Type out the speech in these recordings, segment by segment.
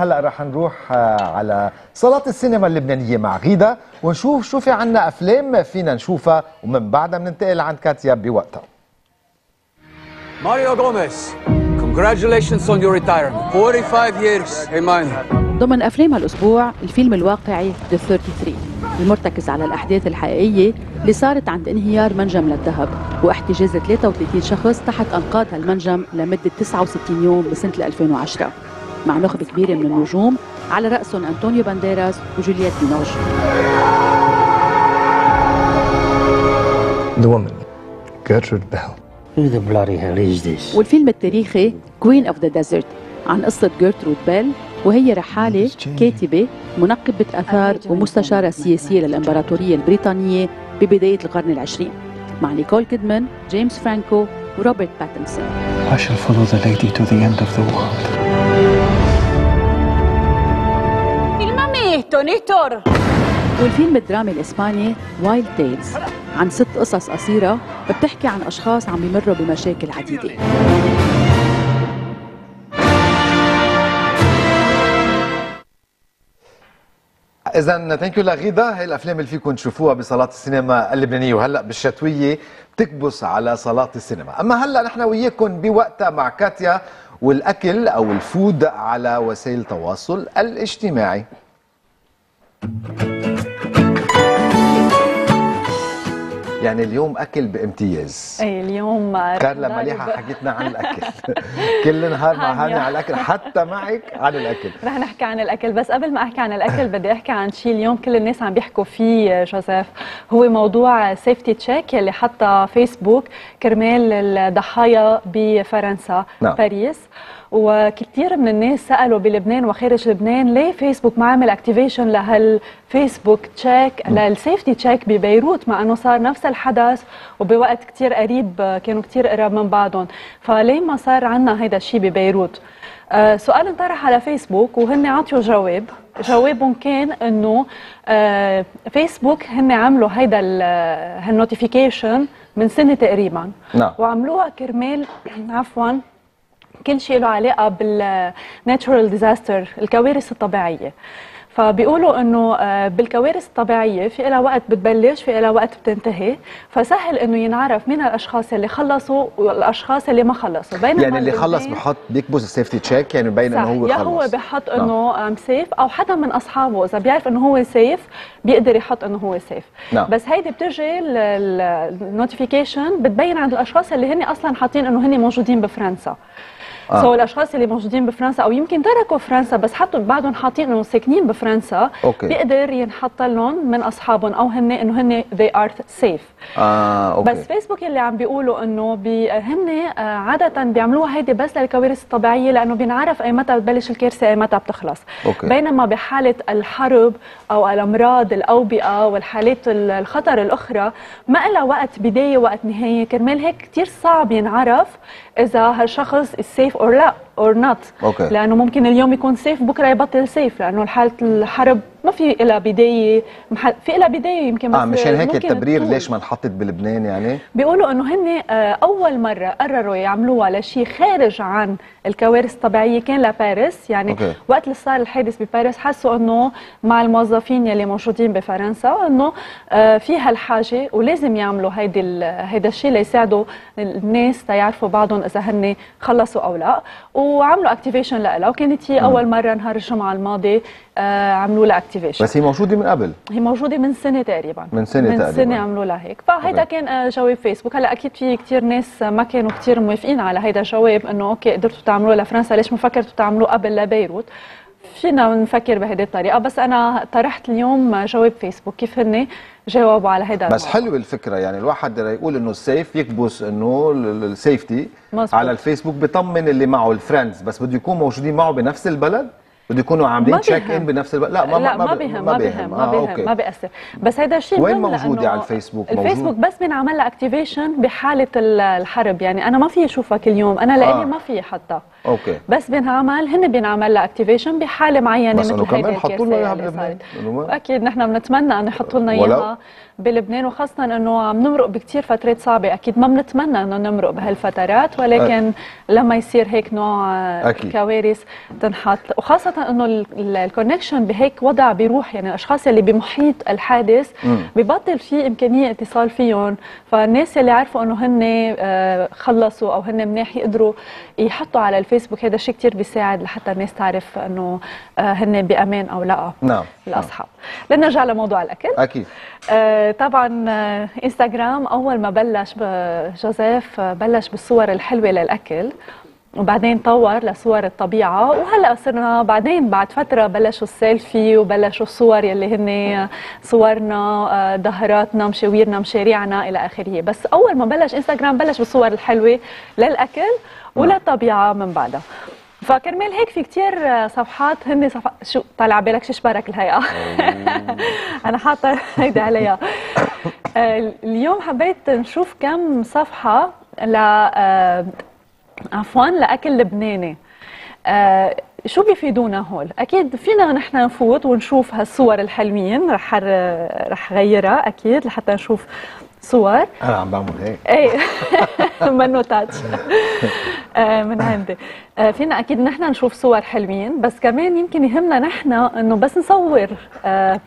هلا رح نروح على صالات السينما اللبنانيه مع غيدا ونشوف شو في عنا افلام فينا نشوفها، ومن بعدها بننتقل عند كاتيا بوقتها. ماريو غوميز congratulations on your retirement 45 years hey minor. ضمن افلام الاسبوع الفيلم الواقعي The 33 المرتكز على الاحداث الحقيقيه اللي صارت عند انهيار منجم للذهب واحتجاز 33 شخص تحت انقاض هالمنجم لمده 69 يوم بسنه 2010 مع نخبة كبيرة من النجوم على رأسهم أنطونيو بانديراس وجولييت بينوش. The woman, Gertrude Bell. Who the bloody hell is this? والفيلم التاريخي Queen of the Desert عن قصة جيرترود بيل، وهي رحالة كاتبة منقبة آثار ومستشارة سياسية للإمبراطورية البريطانية ببداية القرن العشرين مع نيكول كيدمان، جيمس فرانكو وروبرت باتنسون. I shall follow the lady to the end of the world. والفيلم الدرامي الإسباني Wild Tales عن 6 قصص قصيرة بتحكي عن أشخاص عم يمروا بمشاكل عديدة. إذا ثانك يو لغيدا، هي الأفلام اللي فيكم تشوفوها بصالات السينما اللبنانية، وهلا بالشتوية بتكبس على صالات السينما. أما هلا نحن وياكم بوقتها مع كاتيا والأكل أو الفود على وسائل التواصل الاجتماعي. يعني اليوم اكل بامتياز. اي اليوم كارلا مليحه حكيتنا عن الاكل كل نهار مع هاني على الاكل، حتى معك على الاكل. رح نحكي عن الاكل، بس قبل ما احكي عن الاكل بدي احكي عن شيء اليوم كل الناس عم بيحكوا فيه جوزيف، هو موضوع سيفتي تشيك اللي حطها فيسبوك كرمال الضحايا بفرنسا باريس. وكثير من الناس سالوا بلبنان وخارج لبنان ليه فيسبوك ما عمل اكتيفيشن لهالفيسبوك تشيك للسيفتي تشيك ببيروت، مع انه صار نفس الحدث وبوقت كثير قريب، كانوا كثير قراب من بعضهم، فليه ما صار عندنا هيدا الشيء ببيروت؟ سؤال انطرح على فيسبوك وهن عطوا جواب، جوابهم كان انه فيسبوك هن عملوا هيدا هالنوتيفيكيشن من سنه تقريبا، وعملوها كرمال عفوا كل شيء له علاقه بالناتشورال ديزاستر، الكوارث الطبيعيه. فبيقولوا انه بالكوارث الطبيعيه في لها وقت بتبلش، في لها وقت بتنتهي، فسهل انه ينعرف مين الاشخاص اللي خلصوا والاشخاص اللي ما خلصوا. يعني اللي خلص بحط بيكبس السيفتي تشيك، يعني بين انه هو خلص، هو بحط انه ام سيف، او حدا من اصحابه اذا بيعرف انه هو سيف بيقدر يحط انه هو سيف. بس هيدي بترجع النوتيفيكيشن بتبين عند الاشخاص اللي هن اصلا حاطين انه هن موجودين بفرنسا. سو الاشخاص اللي موجودين بفرنسا او يمكن تركوا فرنسا بس حطوا بعدهم حاطين انه ساكنين بفرنسا، بيقدر ينحط لهم من اصحابهم او هن انه هن they are safe. بس فيسبوك اللي عم بيقولوا انه هن عاده بيعملوها هيدي بس للكوارث الطبيعيه لانه بينعرف اي متى بتبلش الكارثه اي متى بتخلص. بينما بحاله الحرب او الامراض الاوبئه والحالات الخطر الاخرى ما لها وقت بدايه وقت نهايه، كرمال هيك كثير صعب ينعرف اذا هالشخص السيف or لا or not. لانه ممكن اليوم يكون سيف بكره يبطل سيف، لانه حاله الحرب ما في لها بدايه، في لها بدايه يمكن بس مشان هيك التبرير ليش ما انحطت بلبنان. يعني بيقولوا انه هن اول مره قرروا يعملوها لشيء خارج عن الكوارث الطبيعيه كان لباريس، يعني وقت اللي صار الحادث بباريس حسوا انه مع الموظفين يلي موجودين بفرنسا انه في هالحاجه ولازم يعملوا هيدا الشيء ليساعدوا الناس تيعرفوا بعضهم اذا هن خلصوا او لا، وعملوا اكتيفيشن لها، وكانت هي اول مره نهار الجمعه الماضي عملوا لها اكتيفيشن. بس هي موجوده من قبل، هي موجوده من سنه تقريبا، من سنه عملوا لها هيك. فهيدا كان جواب فيسبوك. هلا اكيد في كثير ناس ما كانوا كثير موافقين على هيدا الجواب انه اوكي قدرتوا تعملوه لفرنسا ليش ما فكرتوا تعملوه قبل لبيروت، فينا نفكر بهيدي الطريقه، بس انا طرحت اليوم جواب فيسبوك كيف هن جاوبوا على هيدا الموضوع. بس حلوه الفكره، يعني الواحد يقول انه السيف يكبس انه السيفتي على الفيسبوك، بيطمن اللي معه الفريندز، بس بده يكون موجودين معه بنفس البلد، بده يكونوا عاملين تشيك ان بنفس الوقت. لا ما بهم، ما بيأثر. بس هيدا الشيء وين موجوده على الفيسبوك؟ الفيسبوك بس بنعمل لها اكتيفيشن بحاله الحرب، يعني انا ما في اشوفها كل يوم، انا لإلي ما في حتى بس بنعمل هن بنعمل لها اكتيفيشن بحاله معينه مثل هيدي. بس انه كمان حطوا لنا اياها بلبنان اكيد، نحن بنتمنى انه يحطوا لنا اياها بلبنان، وخاصة انه عم نمرق بكتير فترات صعبة، اكيد ما بنتمنى انه نمرق بهالفترات، ولكن لما يصير هيك نوع كوارث تنحط، وخاصة انه الكونكشن بهيك وضع بيروح، يعني الاشخاص اللي بمحيط الحادث ببطل في امكانية اتصال فيهم، فالناس اللي عرفوا انه هن خلصوا او هن مناح يقدروا يحطوا على الفيسبوك، هذا الشيء كتير بيساعد لحتى الناس تعرف انه هن بامان او لا. نعم الاصحاب. لنرجع لموضوع الاكل. اكيد. طبعا انستغرام اول ما بلش جوزيف بلش بالصور الحلوه للاكل، وبعدين طور لصور الطبيعه، وهلا صرنا بعدين بعد فتره بلشوا السيلفي وبلشوا الصور يلي هن صورنا، ظهراتنا، مشاويرنا، مشاريعنا الى اخره، بس اول ما بلش انستغرام بلش بالصور الحلوه للاكل وللطبيعه من بعدها. فكرمال هيك في كتير صفحات هن شو طالع بالك شو شبارك الهيئة أنا حاطة هيدا عليها. اليوم حبيت نشوف كم صفحة لأكل لبناني، شو بيفيدونا هول؟ أكيد فينا نحن نفوت ونشوف هالصور الحلوين، رح غيرها أكيد لحتى نشوف صور. أنا عم بعمل هيك إيه منو تاتش من عندي. فينا أكيد نحن نشوف صور حلوين، بس كمان يمكن يهمنا نحن إنه بس نصور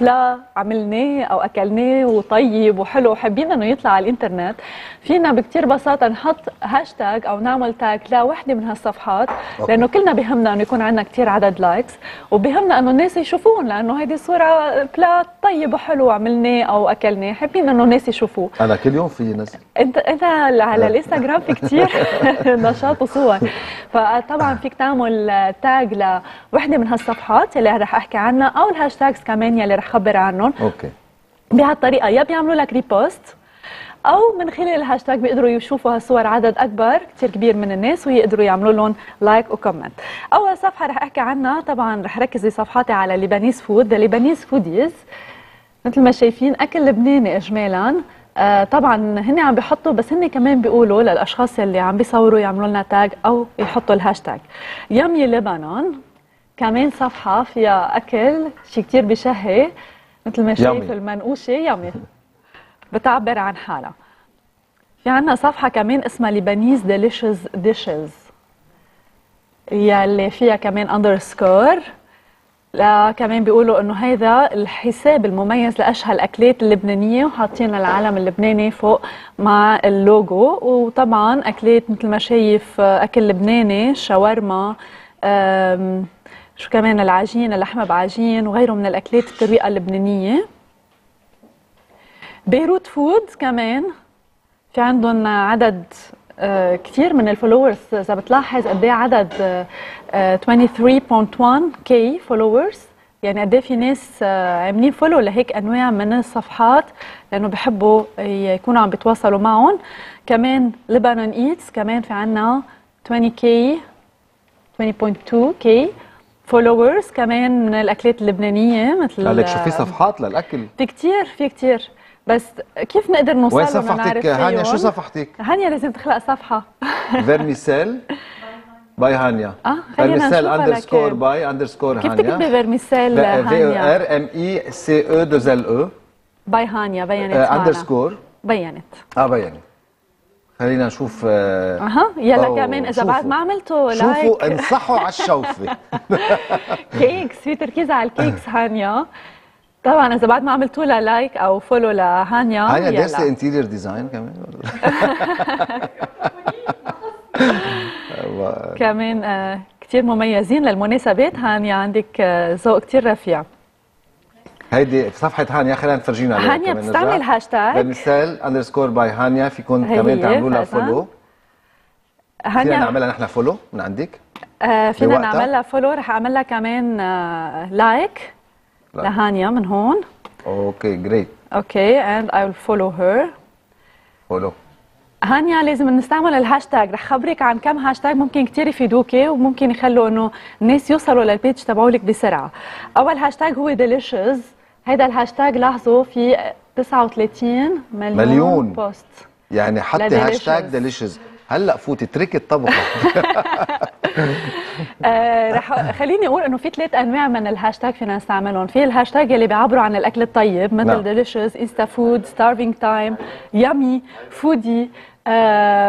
بلا عملناه أو أكلناه وطيب وحلو وحابين إنه يطلع على الإنترنت. فينا بكتير بساطة نحط هاشتاج أو نعمل تاج لوحدة من هالصفحات، لأنه كلنا بهمنا إنه يكون عندنا كتير عدد لايكس، وبهمنا إنه الناس يشوفون، لأنه هيدي الصورة بلا طيب وحلو عملناه أو أكلناه، حابين إنه الناس يشوفوه. أنا كل يوم في ناس أنت على الإنستغرام في كتير نشاط وصور، طبعا فيك تعمل تاج لوحده من هالصفحات اللي رح احكي عنها او الهاشتاجز كمان يلي رح خبر عنهم. اوكي. بهالطريقه يا بيعملوا لك ريبوست، او من خلال الهاشتاج بيقدروا يشوفوا هالصور عدد اكبر كثير كبير من الناس ويقدروا يعملوا لهم لايك وكومنت. اول صفحه رح احكي عنها، طبعا رح ركز بصفحاتي على ليبانيز فود، ذا ليبانيز فوديز، مثل ما شايفين اكل لبناني اجمالا. طبعا هن عم بيحطوا، بس هن كمان بيقولوا للاشخاص اللي عم بيصوروا يعملوا لنا تاج او يحطوا الهاشتاج. يمي لبنان كمان صفحه فيها اكل شيء كثير بشهي، مثل ما شايف المنقوشه يمي بتعبر عن حالها. في عندنا صفحه كمان اسمها لبنيز ديليشز ديشز، يلي فيها كمان اندرسكور، لا كمان بيقولوا انه هذا الحساب المميز لاشهى الاكلات اللبنانيه، وحاطين العلم اللبناني فوق مع اللوجو، وطبعا اكلات مثل ما شايف اكل لبناني، شاورما، شو كمان العجين، اللحمه بعجين وغيره من الاكلات الطريقه اللبنانيه. بيروت فود كمان في عندهم عدد كثير من الفولورز، اذا بتلاحظ قد ايه عدد 23.1K فولورز، يعني قد ايه في ناس عاملين فولو لهيك انواع من الصفحات لانه بحبوا يكونوا عم بيتواصلوا معهم. كمان لبنان ايتس كمان في عندنا 20.2K فولورز كمان من الاكلات اللبنانيه. مثل قالك شو في صفحات للاكل، في كثير، بس كيف نقدر نوصل لهم ونعرف فيهم؟ هانيا شو صفحتك؟ هانيا لازم تخلق صفحة فيرميسيل باي هانيا. فيرميسيل اندرسكور باي اندرسكور هانيا. كيف تكتبي فيرميسيل هانيا؟ RMICE2LE باي هانيا. بينت اندرسكور بينت. خلينا نشوف. يلا كمان اذا بعد ما عملته لايك شوفوا، انصحوا على الشوفة. كيكس، في تركيز على الكيكس هانيا. طبعا اذا بعد ما عملتوا لها لايك او فولو لهانيا. هانيا دارسه انتيرير ديزاين كمان. كمان كثير مميزين للمناسبات. هانيا عندك ذوق كثير رفيع. هيدي صفحة هانيا، خلينا نفرجينا عليها. هانيا بتستعمل هاشتاج بمثال اندرسكور باي هانيا، فيكم كمان تعملوا لها فولو. هانيا نعملها نحن فولو من عندك. فينا نعملها فولو، رح اعمل لها كمان لايك لهانيا من هون. اوكي جريت. اوكي اند اي ويل فولو هير. فولو هانيا. لازم نستعمل الهاشتاج، رح خبرك عن كم هاشتاج ممكن كثير يفيدوكي وممكن يخلوا انه الناس يوصلوا للبيج تبعولك بسرعه. اول هاشتاج هو ديليشز، هذا الهاشتاج لاحظوا في 39 مليون بوست، يعني حطي هاشتاج ديليشز. هلا فوتي اتركي الطبخ. رح خليني اقول انه في 3 انواع من الهاشتاج فينا نستعملهم، في الهاشتاج اللي بيعبروا عن الاكل الطيب مثل ديليشيوس، انستا فود، ستارفينج تايم، يامي، فودي،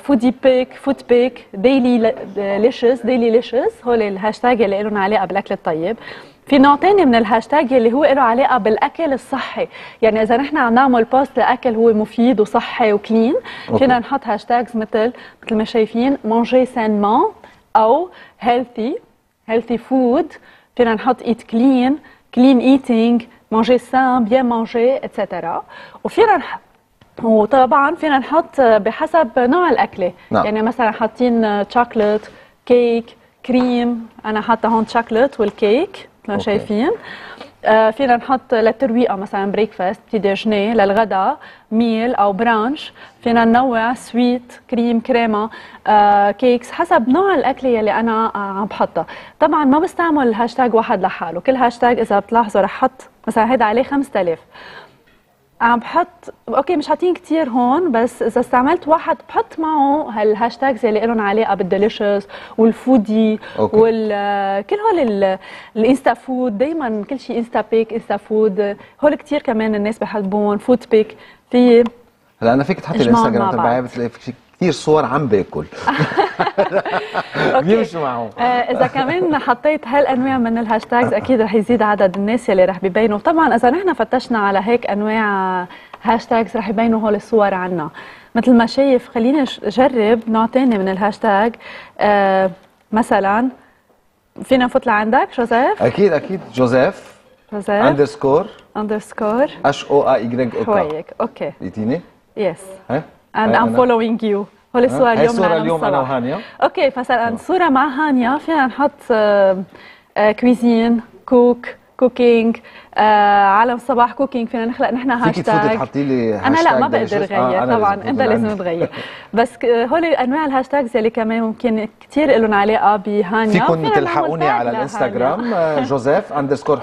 فودي بيك، فود بيك، ديلي ليشيوس، ديلي ليشيوس، هول الهاشتاج اللي لهم علاقه بالاكل الطيب. في نوع ثاني من الهاشتاج اللي هو له علاقه بالاكل الصحي، يعني اذا نحن عم نعمل بوست لاكل هو مفيد وصحي وكلين، فينا نحط هاشتاجز مثل ما شايفين مونجي سانمان او هيلثي، هيلثي فود، فينا نحط ايت كلين، كلين ايتينج، مونجي سان، بيان مونجي، اتسترا. وطبعا فينا نحط بحسب نوع الاكله، يعني مثلا حاطين تشوكلت، كيك، كريم، انا حاطه هون تشوكلت والكيك مثل ما شايفين. فينا نحط للترويقه مثلا بريكفاست، بتي ديجني، للغداء ميل او برانش، فينا ننوع سويت، كريم، كريمه، كيكس، حسب نوع الاكله يلي انا عم بحطها. طبعا ما بستعمل الهاشتاج واحد لحاله، كل هاشتاج اذا بتلاحظوا رح حط مثلا هيدا عليه 5000، عم بحط اوكي مش حاطين كثير هون، بس اذا استعملت واحد بحط معه هالهاشتاجز اللي لهم علاقه بالديليشيوس والفودي وكل هول الانستا فود، دائما كل شيء انستا بيك، انستا فود، هول كثير كمان الناس بحبون، فود بيك. في هلا انا فيك تحطي الانستغرام تبعي بتلاقي فيك كثير صور عم باكل بيمشوا معهم. اذا كمان حطيت هالانواع من الهاشتاجز اكيد رح يزيد عدد الناس يلي رح بيبينوا. طبعا اذا نحن فتشنا على هيك انواع هاشتاجز رح يبينوا هول الصور عنا. مثل ما شايف خليني اجرب نوع ثاني من الهاشتاج. مثلا فينا نفوت لعندك جوزيف؟ اكيد اكيد، جوزيف __ HOAYK. حويك اوكي لقيتيني؟ يس and I'm following you. هول الصور اليوم، الصورة اليوم انا وهانيا. اوكي فمثلا صورة مع هانيا فينا نحط كويزين، كوك، كوكينج، عالم صباح كوكينج، فينا نخلق نحن هاشتاج. فيكي تفوتي تحطي لي هاشتاج؟ انا لا ما بقدر اغير، طبعا انت لازم تغير، بس هول انواع الهاشتاجز يلي كمان ممكن كثير لهم علاقة بهانيا. فيكم تلحقوني على الانستغرام جوزيف _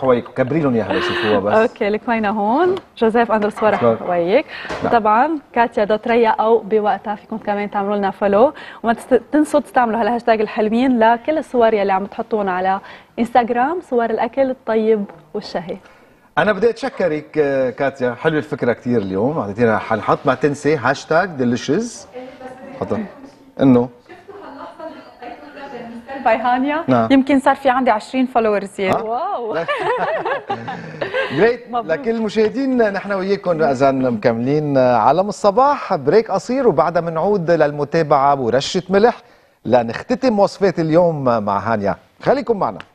حويك، كبريلهم اياها ليشوفوها بس. اوكي الكوينة هون جوزيف _ حويك. طبعا كاتيا دوتريا او بوقتها فيكم كمان تعملوا لنا فولو، وما تنسوا تستعملوا هالهاشتاج الحلوين لكل الصور يلي عم تحطون على انستغرام، صور الاكل الطيب والشهي. انا بدي اتشكرك كاتيا، حلوه الفكره كثير اليوم اعطيتينا. حنحط ما تنسي هاشتاج ديليشيز، حطها انه باي هانيا، يمكن صار في عندي 20 فولورز زياده. واو جريت. لكل المشاهدين نحن وياكم اذا مكملين عالم الصباح، بريك قصير وبعدها بنعود للمتابعه ورشه ملح لنختتم وصفات اليوم مع هانيا. خليكم معنا.